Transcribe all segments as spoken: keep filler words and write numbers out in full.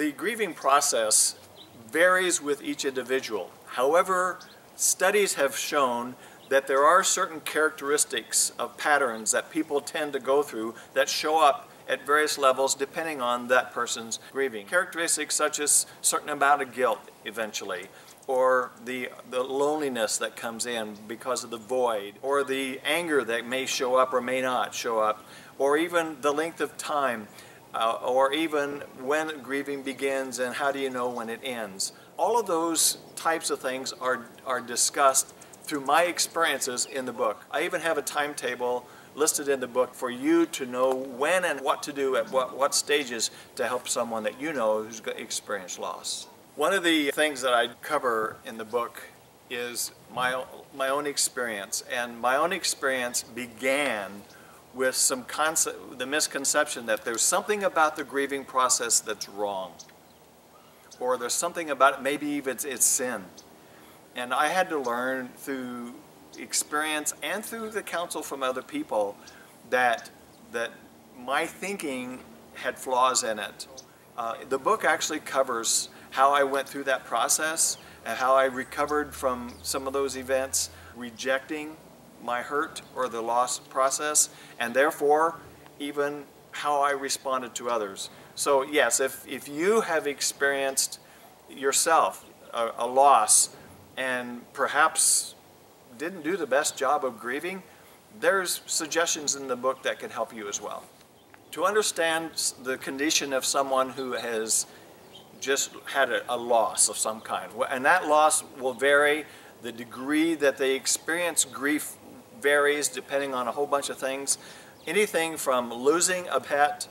The grieving process varies with each individual. However, studies have shown that there are certain characteristics of patterns that people tend to go through that show up at various levels depending on that person's grieving. Characteristics such as certain amount of guilt eventually, or the, the loneliness that comes in because of the void, or the anger that may show up or may not show up, or even the length of time, uh, or even when grieving begins and how do you know when it ends. All of those types of things are, are discussed through my experiences in the book. I even have a timetable listed in the book for you to know when and what to do at what, what stages to help someone that you know who's experienced loss. One of the things that I cover in the book is my, my own experience, and my own experience began with some concept, the misconception that there's something about the grieving process that's wrong, or there's something about it, maybe even it's, it's sin. And I had to learn through experience and through the counsel from other people that, that my thinking had flaws in it. Uh, the book actually covers how I went through that process and how I recovered from some of those events, rejecting my hurt or the loss process, and therefore even how I responded to others. So yes, if, if you have experienced yourself a, a loss and perhaps didn't do the best job of grieving, there's suggestions in the book that can help you as well. To understand the condition of someone who has just had a, a loss of some kind, and that loss will vary, the degree that they experience grief varies depending on a whole bunch of things, anything from losing a pet,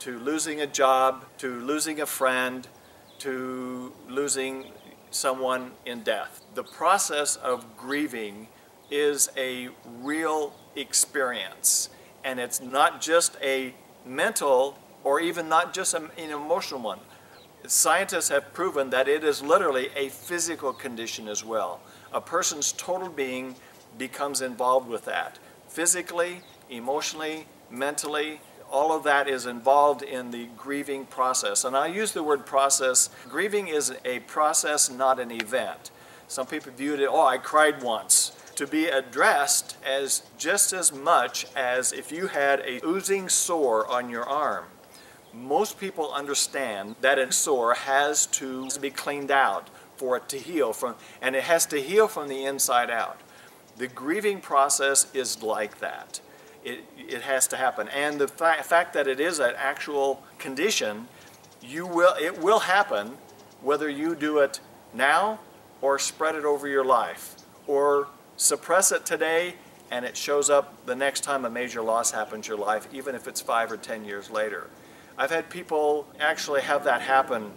to losing a job, to losing a friend, to losing someone in death. The process of grieving is a real experience, and it's not just a mental or even not just an emotional one. Scientists have proven that it is literally a physical condition as well. A person's total being becomes involved with that. Physically, emotionally, mentally, all of that is involved in the grieving process. And I use the word process. Grieving is a process, not an event. Some people viewed it, oh, I cried once, to be addressed as just as much as if you had a oozing sore on your arm. Most people understand that a sore has to be cleaned out for it to heal from, and it has to heal from the inside out. The grieving process is like that. It, it has to happen, and the fa fact that it is an actual condition, you will it will happen whether you do it now or spread it over your life or suppress it today and it shows up the next time a major loss happens in your life, even if it's five or ten years later. I've had people actually have that happen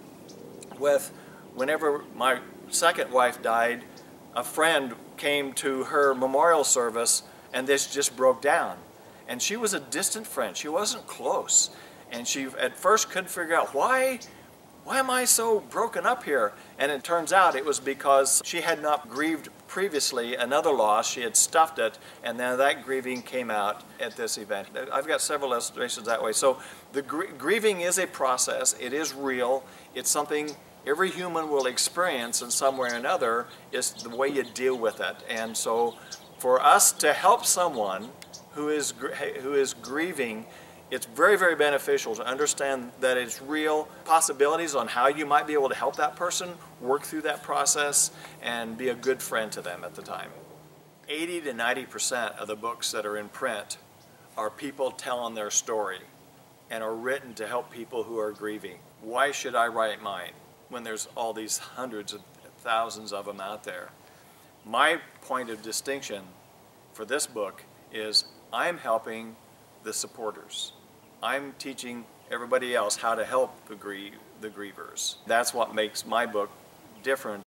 with, whenever my second wife died, a friend came to her memorial service and this just broke down. And she was a distant friend, she wasn't close. And she at first couldn't figure out, why, why am I so broken up here? And it turns out it was because she had not grieved previously another loss, she had stuffed it, and then that grieving came out at this event. I've got several illustrations that way. So the gr grieving is a process, it is real, it's something every human will experience in some way or another, is the way you deal with it. And so for us to help someone who is, who is grieving, it's very, very beneficial to understand that it's real, possibilities on how you might be able to help that person work through that process and be a good friend to them at the time. eighty to ninety percent of the books that are in print are people telling their story and are written to help people who are grieving. Why should I write mine when there's all these hundreds of thousands of them out there? My point of distinction for this book is I'm helping the supporters. I'm teaching everybody else how to help the, grie the grievers. That's what makes my book different.